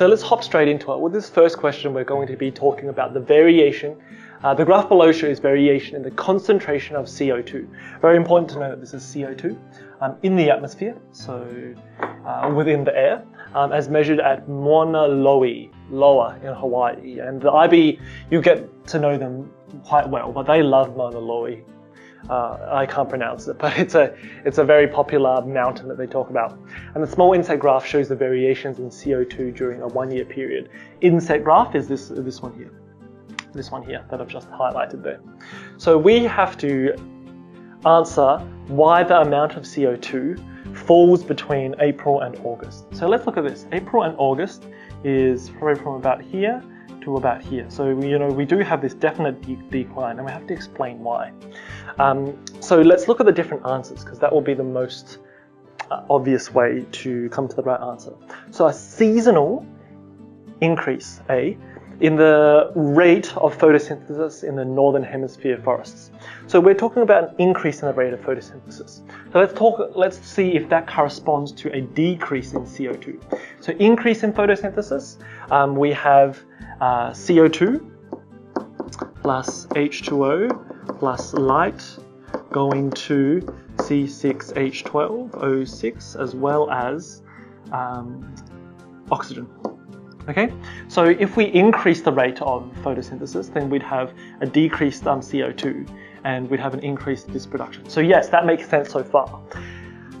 So let's hop straight into it. With this first question, we're going to be talking about the variation. The graph below shows variation in the concentration of CO2. Very important to know that this is CO2 in the atmosphere, so within the air, as measured at Mauna Loa in Hawaii. And the IB, you get to know them quite well, but they love Mauna Loa. I can't pronounce it, but it's a very popular mountain that they talk about. And the small inset graph shows the variations in CO2 during a one-year period. Inset graph is this one here. This one here that I've just highlighted there. So we have to answer why the amount of CO2 falls between April and August. So let's look at this. April and August is probably from about here to about here. So we do have this definite decline, and we have to explain why. So let's look at the different answers, because that will be the most obvious way to come to the right answer. So a seasonal increase, in the rate of photosynthesis in the northern hemisphere forests. So we're talking about an increase in the rate of photosynthesis. So let's see if that corresponds to a decrease in CO2. So increase in photosynthesis, we have CO2 plus H2O plus light going to C6H12O6 as well as oxygen. Okay, so if we increase the rate of photosynthesis, then we'd have a decreased CO2, and we'd have an increase in this production. So yes, that makes sense so far.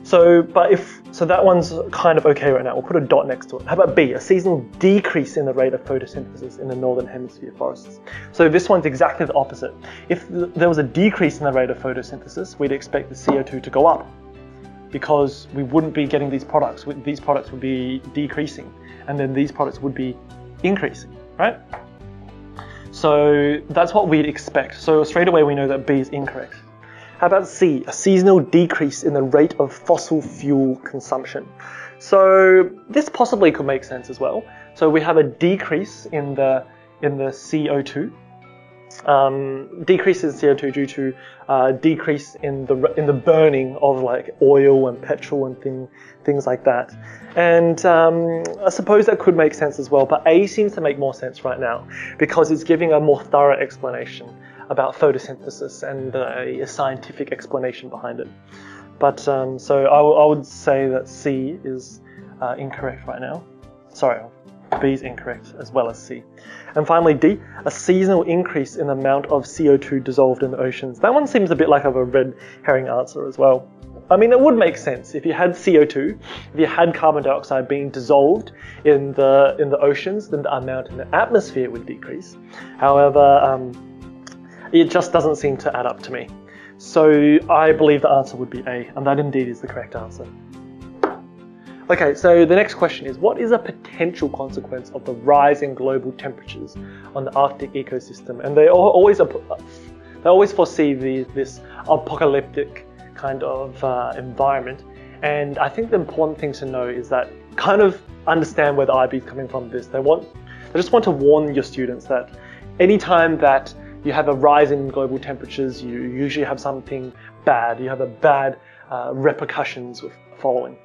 So that one's kind of okay right now. We'll put a dot next to it. How about B, a seasonal decrease in the rate of photosynthesis in the northern hemisphere forests. So this one's exactly the opposite. If there was a decrease in the rate of photosynthesis, we'd expect the CO2 to go up, because we wouldn't be getting these products. These products would be decreasing, and then these products would be increasing, right? So that's what we'd expect. So straight away we know that B is incorrect. How about C, a seasonal decrease in the rate of fossil fuel consumption. So this possibly could make sense as well. So we have a decrease in the CO2. Decrease in CO2 due to decrease in the burning of like oil and petrol and things like that, and I suppose that could make sense as well. But A seems to make more sense right now, because it's giving a more thorough explanation about photosynthesis and a scientific explanation behind it. But so I would say that C is incorrect right now. Sorry. B is incorrect, as well as C. And finally D, a seasonal increase in the amount of CO2 dissolved in the oceans. That one seems a bit like a red herring answer as well. I mean, it would make sense if you had CO2, if you had carbon dioxide being dissolved in the oceans, then the amount in the atmosphere would decrease. However, it just doesn't seem to add up to me. So I believe the answer would be A, and that indeed is the correct answer. Okay, so the next question is, what is a potential consequence of the rise in global temperatures on the Arctic ecosystem? And they always foresee this apocalyptic kind of environment. And I think the important thing to know is that kind of understand where the IB is coming from. This they just want to warn your students that anytime that you have a rise in global temperatures, you usually have something bad. You have a bad repercussions following.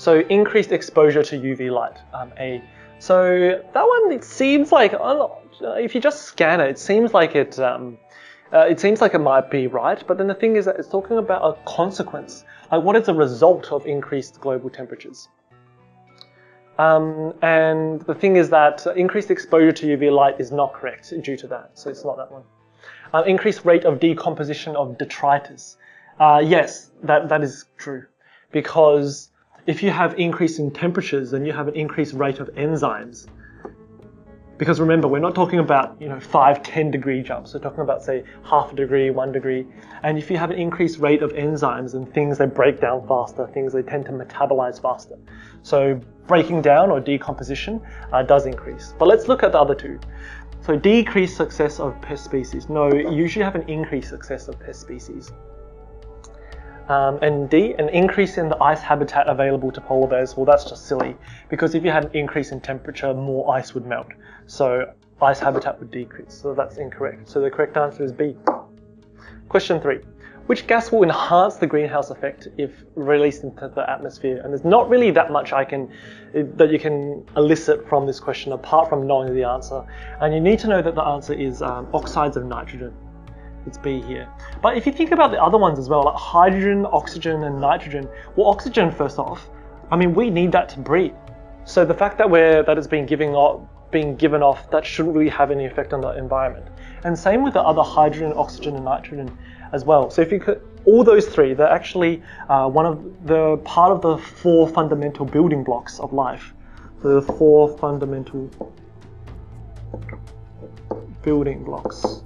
So increased exposure to UV light, A. So that one, it seems like, if you just scan it, it seems like it might be right. But then the thing is that it's talking about a consequence. Like, what is the result of increased global temperatures? And the thing is that increased exposure to UV light is not correct due to that. So it's not that one. Increased rate of decomposition of detritus. Yes, that is true, because if you have increase in temperatures, then you have an increased rate of enzymes. Because remember, we're not talking about 5–10 degree jumps. We're talking about, say, half a degree, 1 degree. And if you have an increased rate of enzymes, and things, they break down faster, things they tend to metabolize faster. So breaking down or decomposition does increase. But let's look at the other two. So decreased success of pest species. No, you usually have an increased success of pest species. And D, an increase in the ice habitat available to polar bears. Well, that's just silly, because if you had an increase in temperature, more ice would melt. So ice habitat would decrease. So that's incorrect. So the correct answer is B. Question 3. which gas will enhance the greenhouse effect if released into the atmosphere. And there's not really that much that you can elicit from this question apart from knowing the answer. And you need to know that the answer is oxides of nitrogen. It's B here. But if you think about the other ones as well, like hydrogen, oxygen, and nitrogen. Well, oxygen first off, I mean, we need that to breathe. So the fact that it's being given off, that shouldn't really have any effect on the environment. And same with the other hydrogen, oxygen, and nitrogen as well. So if you could, all those three, they're actually part of the four fundamental building blocks of life. The four fundamental building blocks.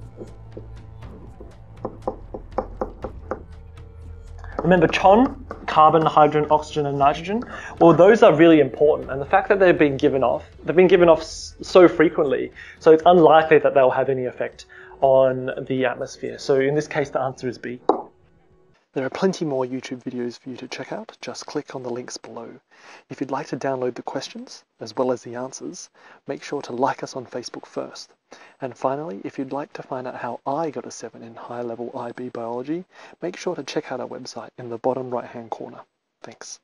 Remember CHON, carbon, hydrogen, oxygen, and nitrogen? Well, those are really important, and the fact that they've been given off so frequently, so it's unlikely that they'll have any effect on the atmosphere. So in this case, the answer is B. There are plenty more YouTube videos for you to check out. Just click on the links below. If you'd like to download the questions, as well as the answers, make sure to like us on Facebook first. And finally, if you'd like to find out how I got a 7 in high-level IB biology, make sure to check out our website in the bottom right-hand corner. Thanks.